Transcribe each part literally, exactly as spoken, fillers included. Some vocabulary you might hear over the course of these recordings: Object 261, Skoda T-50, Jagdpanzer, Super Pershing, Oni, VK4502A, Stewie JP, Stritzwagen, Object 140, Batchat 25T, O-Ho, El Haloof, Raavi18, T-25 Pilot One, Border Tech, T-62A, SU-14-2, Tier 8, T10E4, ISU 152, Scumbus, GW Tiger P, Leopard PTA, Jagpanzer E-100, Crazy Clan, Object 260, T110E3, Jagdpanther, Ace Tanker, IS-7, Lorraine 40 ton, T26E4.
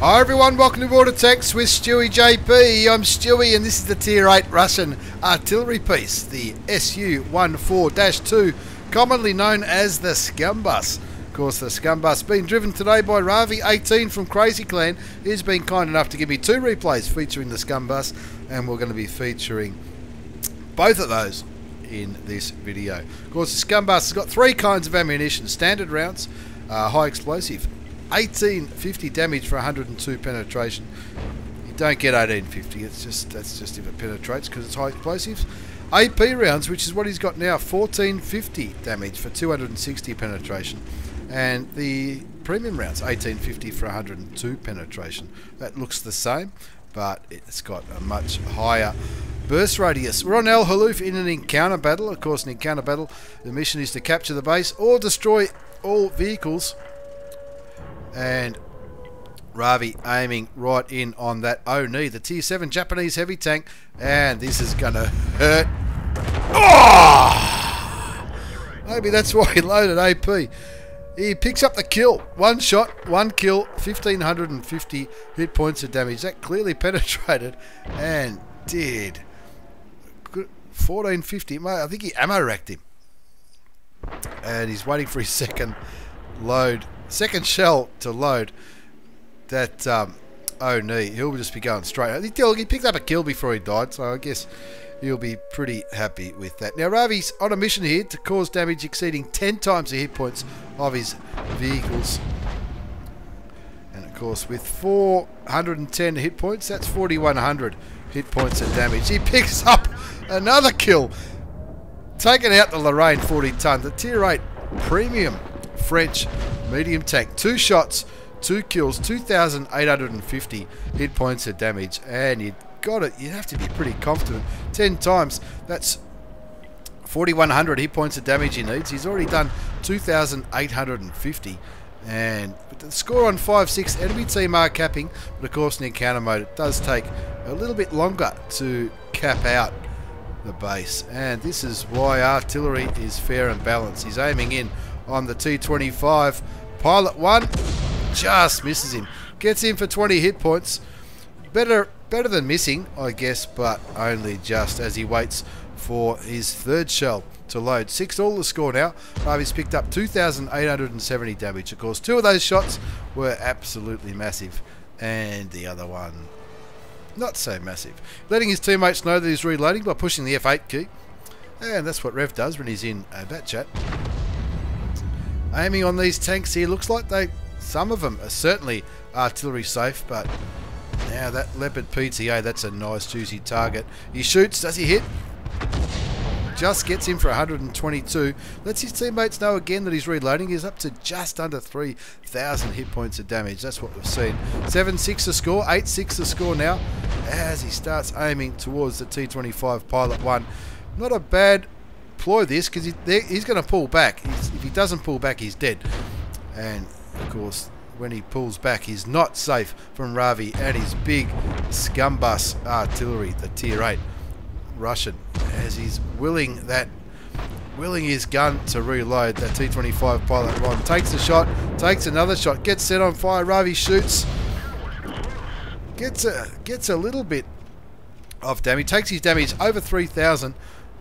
Hi everyone, welcome to Border Tech with Stewie J P. I'm Stewie and this is the Tier eight Russian artillery piece, the S U fourteen dash two, commonly known as the Scumbus. Of course, the Scumbus being driven today by Ravi eighteen from Crazy Clan, who's been kind enough to give me two replays featuring the Scumbus, and we're going to be featuring both of those in this video. Of course, the Scumbus has got three kinds of ammunition: standard rounds, uh, high explosive, eighteen fifty damage for one hundred and two penetration. You don't get eighteen fifty, it's just that's just if it penetrates because it's high explosives. A P rounds, which is what he's got now, fourteen fifty damage for two hundred and sixty penetration, and the premium rounds, eighteen fifty for one hundred and two penetration. That looks the same, but it's got a much higher burst radius. We're on El Haloof in an encounter battle. Of course, an encounter battle, the mission is to capture the base or destroy all vehicles, and Ravi aiming right in on that Oni, the T seven Japanese heavy tank, and this is gonna hurt. Oh! Maybe that's why he loaded A P. He picks up the kill. One shot, one kill, fifteen fifty hit points of damage. That clearly penetrated and did fourteen fifty. I think he ammo racked him, and he's waiting for his second load. Second shell to load that um, Oni. He'll just be going straight. He picked up a kill before he died, so I guess he'll be pretty happy with that. Now, Ravi's on a mission here to cause damage exceeding ten times the hit points of his vehicles. And, of course, with four hundred and ten hit points, that's forty-one hundred hit points of damage. He picks up another kill, taking out the Lorraine forty ton, the Tier eight premium French medium tank. Two shots, two kills, two thousand eight hundred and fifty hit points of damage, and you got it. You have to be pretty confident. Ten times, that's forty-one hundred hit points of damage he needs. He's already done two thousand eight hundred and fifty, and the score on five six, enemy team are capping, but of course in encounter mode it does take a little bit longer to cap out the base, and this is why artillery is fair and balanced. He's aiming in on the T twenty-five Pilot One, just misses him, gets him for twenty hit points. Better better than missing, I guess, but only just, as he waits for his third shell to load. Six all the score now. Ravi's picked up two thousand eight hundred and seventy damage. Of course, two of those shots were absolutely massive, and the other one not so massive, letting his teammates know that he's reloading by pushing the F eight key, and that's what Rev does when he's in a Batchat. Aiming on these tanks here, looks like they, some of them are certainly artillery safe, but now that Leopard P T A, that's a nice juicy target. He shoots, does he hit? Just gets him for one hundred and twenty-two. Lets his teammates know again that he's reloading. He's up to just under three thousand hit points of damage. That's what we've seen. seven six to score, eight six to score now, as he starts aiming towards the T twenty-five Pilot One. Not a bad ploy this, because he, he's going to pull back. He's, if he doesn't pull back, he's dead. And of course, when he pulls back, he's not safe from Ravi and his big Scumbus artillery, the Tier eight Russian, as he's willing that, willing his gun to reload. That T twenty-five Pilot One takes a shot, takes another shot, gets set on fire. Ravi shoots, gets a gets a little bit of damage, takes his damage over three thousand.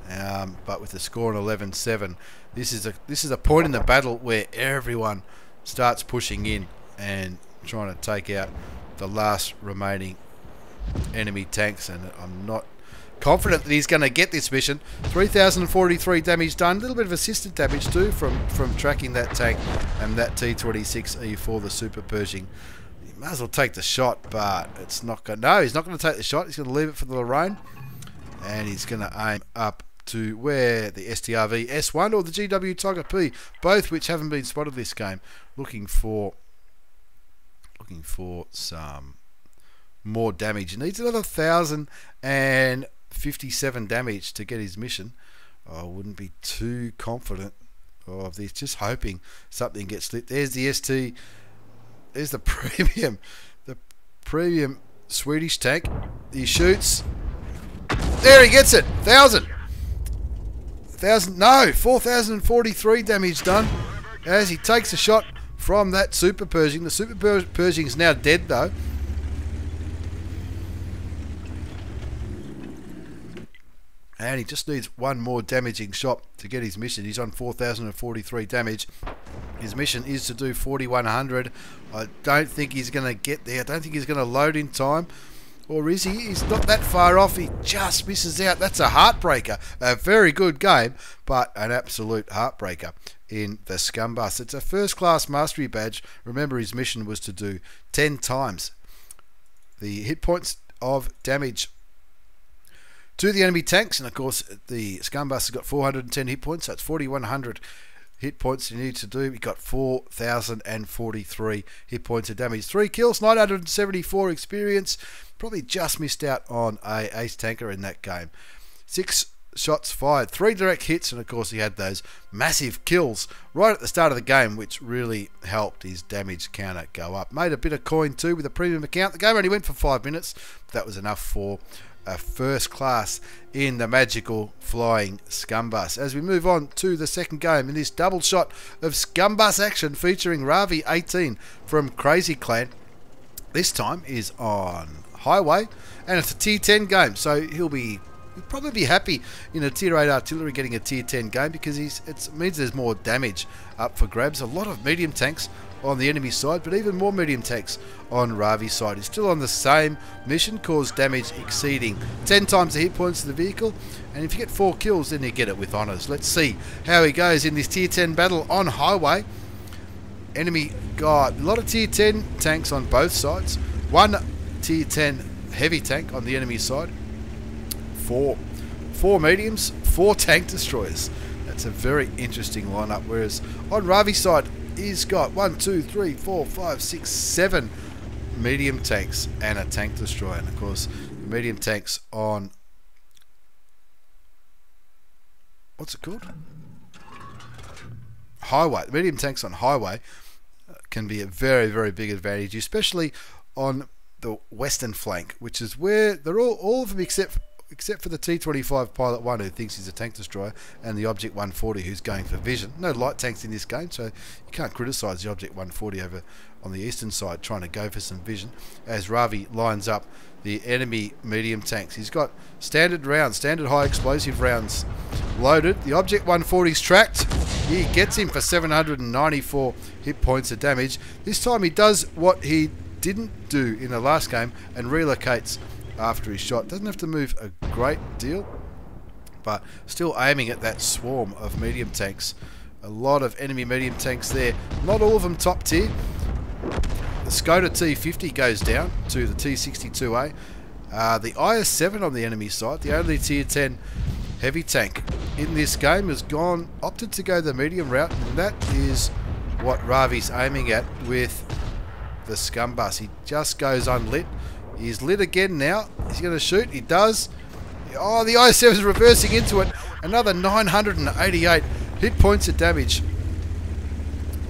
Um, but with the score on eleven seven, this is a this is a point in the battle where everyone starts pushing in and trying to take out the last remaining enemy tanks, and I'm not confident that he's going to get this mission. three thousand forty-three damage done, a little bit of assisted damage too from from tracking that tank and that T twenty-six E four, the Super Pershing. He might as well take the shot, but it's not going. No, he's not going to take the shot. He's going to leave it for the Lorraine, and he's going to aim up to where the S T R V S one or the G W Tiger P, both which haven't been spotted this game, looking for looking for some more damage. He needs another one thousand fifty-seven damage to get his mission. I wouldn't be too confident of this, just hoping something gets lit. There's the S T, there's the premium, the premium Swedish tank. He shoots, there he gets it, one thousand. Thousand no, four thousand forty-three damage done as he takes a shot from that Super Pershing. The Super Pershing's now dead though, and he just needs one more damaging shot to get his mission. He's on four thousand forty-three damage. His mission is to do forty-one hundred. I don't think he's going to get there. I don't think he's going to load in time. Or is he? He's not that far off. He just misses out. That's a heartbreaker. A very good game, but an absolute heartbreaker in the Scumbus. It's a first-class mastery badge. Remember, his mission was to do ten times the hit points of damage to the enemy tanks. And, of course, the Scumbus has got four hundred ten hit points, so it's forty-one hundred hit points you need to do. We got four thousand forty-three hit points of damage. Three kills, nine hundred seventy-four experience. Probably just missed out on a ace tanker in that game. Six shots fired, three direct hits, and of course he had those massive kills right at the start of the game, which really helped his damage counter go up. Made a bit of coin too with a premium account. The game only went for five minutes, but that was enough for a first class in the magical flying Scumbus. As we move on to the second game in this double shot of Scumbus action featuring Ravi eighteen from Crazy Clan. This time is on highway, and it's a tier ten game, so he'll be he'll probably be happy in a tier eight artillery getting a tier ten game, because he's, it means there's more damage up for grabs. A lot of medium tanks on the enemy side, but even more medium tanks on Ravi's side. He's still on the same mission, cause damage exceeding ten times the hit points of the vehicle, and if you get four kills then you get it with honours. Let's see how he goes in this tier ten battle on highway. Enemy guard, a lot of tier ten tanks on both sides, one tier ten heavy tank on the enemy side, four four mediums, four tank destroyers. That's a very interesting lineup, whereas on Ravi's side he's got one, two, three, four, five, six, seven medium tanks and a tank destroyer. And of course, the medium tanks on, what's it called? Highway. The medium tanks on highway can be a very, very big advantage, especially on the western flank, which is where they're all, all of them except except for the T twenty-five Pilot One, who thinks he's a tank destroyer, and the Object one forty, who's going for vision. No light tanks in this game, so you can't criticise the Object one forty over on the eastern side trying to go for some vision. As Ravi lines up the enemy medium tanks, he's got standard rounds, standard high explosive rounds loaded. The Object one forty's tracked. He gets him for seven hundred ninety-four hit points of damage. This time he does what he didn't do in the last game and relocates after his shot. Doesn't have to move a great deal, but still aiming at that swarm of medium tanks. A lot of enemy medium tanks there, not all of them top tier. The Skoda T fifty goes down to the T sixty-two A. Uh, the I S seven on the enemy side, the only tier ten heavy tank in this game, has gone, opted to go the medium route, and that is what Ravi's aiming at with the Scumbus. He just goes unlit. He's lit again now. He's going to shoot. He does. Oh, the I S seven is reversing into it. Another nine hundred eighty-eight hit points of damage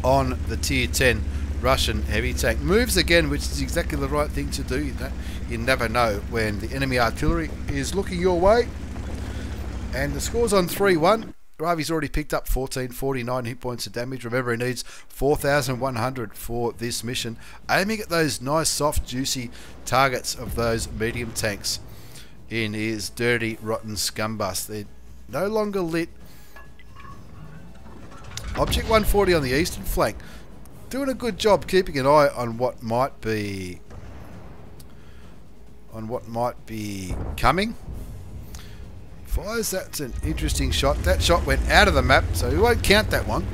on the tier ten Russian heavy tank. Moves again, which is exactly the right thing to do. You never know when the enemy artillery is looking your way. And the score's on three one. Ravi's already picked up fourteen forty-nine hit points of damage. Remember, he needs four thousand one hundred for this mission. Aiming at those nice, soft, juicy targets of those medium tanks in his dirty, rotten Scumbus. They're no longer lit. Object one forty on the eastern flank, doing a good job keeping an eye on what might be on what might be coming. Fires, that's an interesting shot. That shot went out of the map, so we won't count that one.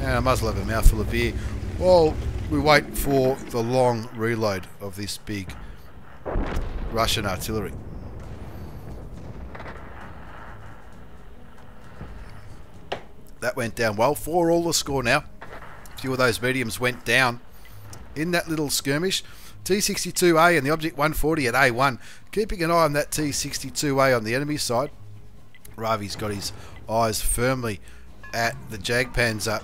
And I must have a mouthful of beer while we wait for the long reload of this big Russian artillery. That went down well. Four all the score now. A few of those mediums went down in that little skirmish. T sixty-two A and the Object one forty at A one. Keeping an eye on that T sixty-two A on the enemy side. Ravi's got his eyes firmly at the Jagdpanzer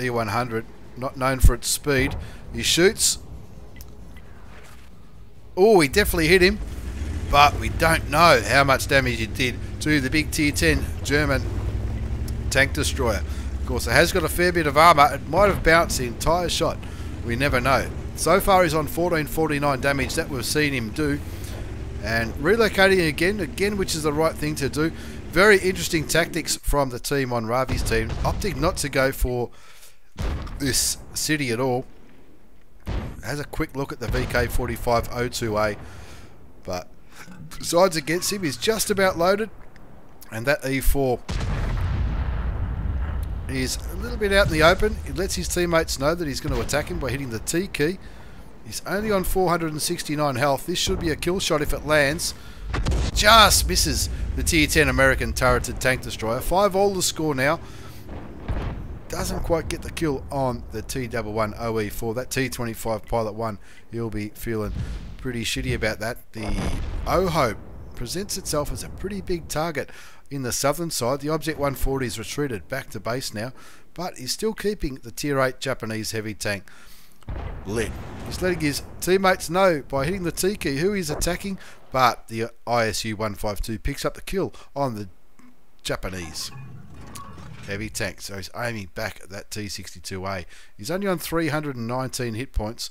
E one hundred, not known for its speed. He shoots. Oh, he definitely hit him, but we don't know how much damage it did to the big tier ten German tank destroyer. Of course, it has got a fair bit of armour. It might have bounced the entire shot. We never know. So far he's on fourteen forty-nine damage that we've seen him do, and relocating again, again, which is the right thing to do. Very interesting tactics from the team on Ravi's team, opting not to go for this city at all. Has a quick look at the V K forty-five oh two A, but sides against him is just about loaded, and that E four is a little bit out in the open. It lets his teammates know that he's going to attack him by hitting the T key. He's only on four hundred sixty-nine health. This should be a kill shot if it lands. Just misses the tier ten American turreted tank destroyer. Five all the score now. Doesn't quite get the kill on the T one ten E four. That T twenty-five Pilot One, he'll be feeling pretty shitty about that. The O-Ho presents itself as a pretty big target in the southern side. The Object one forty has retreated back to base now, but he's still keeping the tier eight Japanese heavy tank lit. He's letting his teammates know by hitting the T key who he's attacking, but the I S U one fifty-two picks up the kill on the Japanese heavy tank. So he's aiming back at that T sixty-two A. He's only on three hundred nineteen hit points.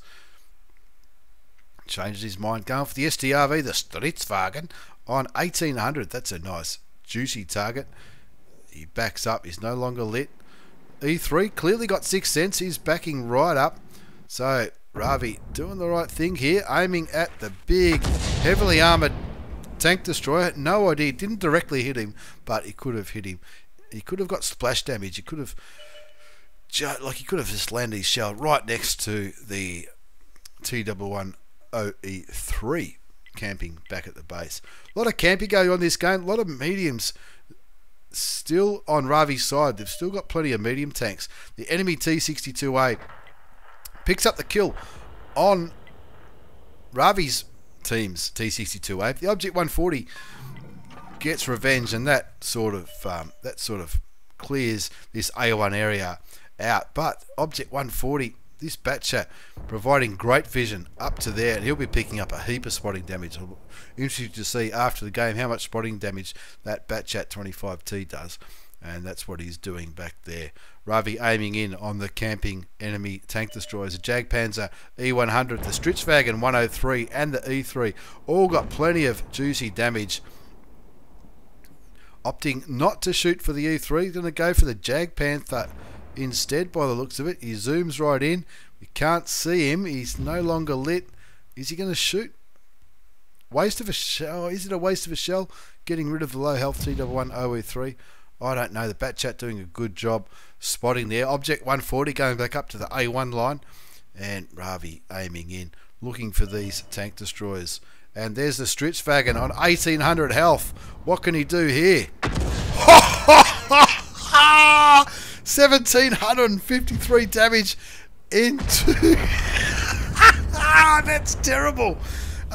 Changes his mind, going for the S T R V, the Stritzwagen, on eighteen hundred. That's a nice juicy target. He backs up. He's no longer lit. E three clearly got sixth sense. He's backing right up. So Ravi doing the right thing here, aiming at the big, heavily armoured tank destroyer. No idea, didn't directly hit him, but he could have hit him. He could have got splash damage. He could have, like, he could have just landed his shell right next to the T one ten E three camping back at the base. A lot of camping going on this game. A lot of mediums still on Ravi's side. They've still got plenty of medium tanks. The enemy T sixty-two A picks up the kill on Ravi's team's T sixty-two A. The Object one forty gets revenge, and that sort of um, that sort of clears this A one area out. But Object one forty, this Batchat, providing great vision up to there, and he'll be picking up a heap of spotting damage. It'll be interesting to see after the game how much spotting damage that Batchat twenty-five T does. And that's what he's doing back there. Ravi aiming in on the camping enemy tank destroyers. The Jagpanzer E one hundred, the Stritzwagen one oh three, and the E three. All got plenty of juicy damage. Opting not to shoot for the E three. Going to go for the Jagdpanther instead by the looks of it. He zooms right in. We can't see him. He's no longer lit. Is he going to shoot? Waste of a shell. Is it a waste of a shell? Getting rid of the low health T one ten E three. I don't know. The Batchat doing a good job spotting there. Object one forty going back up to the A one line. And Ravi aiming in, looking for these tank destroyers. And there's the Stritzwagen on eighteen hundred health. What can he do here? one thousand seven hundred fifty-three damage into... That's terrible.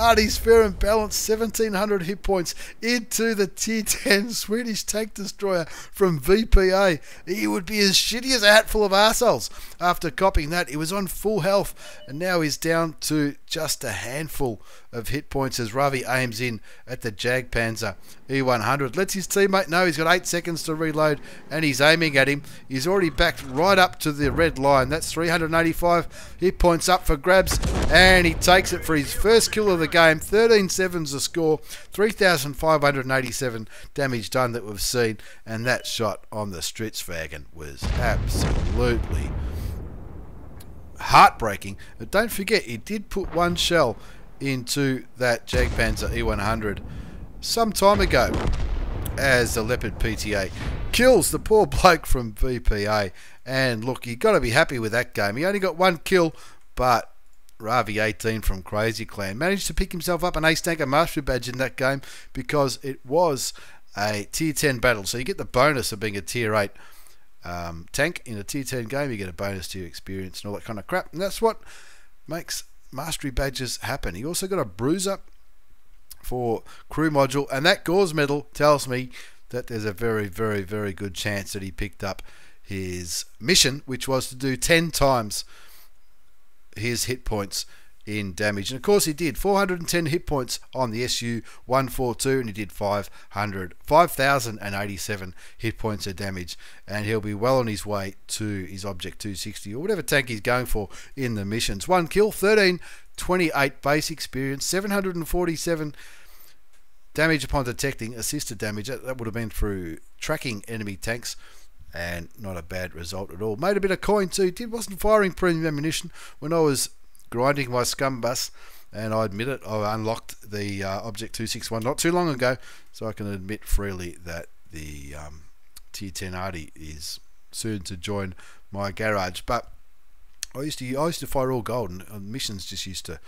Artie's fair and balanced, seventeen hundred hit points into the tier ten Swedish tank destroyer from V P A. He would be as shitty as a hatful of arseholes after copying that. He was on full health, and now he's down to just a handful of hit points as Ravi aims in at the Jagdpanzer E one hundred. Lets his teammate know he's got eight seconds to reload, and he's aiming at him. He's already backed right up to the red line. That's three hundred eighty-five hit points up for grabs, and he takes it for his first kill of the game. thirteen seven's the score, three thousand five hundred eighty-seven damage done that we've seen, and that shot on the Stritzwagen was absolutely heartbreaking. But don't forget, he did put one shell into that Jagdpanzer E one hundred some time ago as the Leopard P T A kills the poor bloke from V P A. And look, you got to be happy with that game. He only got one kill, but Ravi eighteen from Crazy Clan managed to pick himself up an Ace Tanker Mastery Badge in that game because it was a tier ten battle. So you get the bonus of being a tier eight um, tank in a tier ten game. You get a bonus to your experience and all that kind of crap. And that's what makes Mastery Badges happen. He also got a bruiser for crew module, and that gauze medal tells me that there's a very, very, very good chance that he picked up his mission, which was to do ten times his hit points in damage. And of course he did. Four hundred ten hit points on the S U one forty-two, and he did five thousand eighty-seven hit points of damage, and he'll be well on his way to his Object two sixty or whatever tank he's going for in the missions. One kill, thirteen twenty-eight base experience, seven hundred forty-seven Damage upon detecting assisted damage. That, that would have been through tracking enemy tanks, and not a bad result at all. Made a bit of coin too. Did wasn't firing premium ammunition when I was grinding my Scumbus, and I admit it, I unlocked the uh, Object two sixty-one not too long ago, so I can admit freely that the um, T ten E four is soon to join my garage. But I used to I used to fire all gold, and missions just used to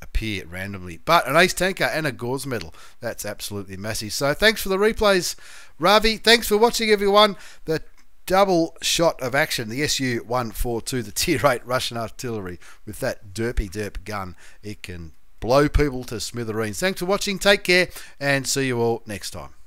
appear randomly. But an ace tanker and a gauze medal, that's absolutely massive. So thanks for the replays, Ravi. Thanks for watching, everyone. The double shot of action, the S U one forty-two, the tier eight Russian artillery. With that derpy derp gun, it can blow people to smithereens. Thanks for watching, take care, and see you all next time.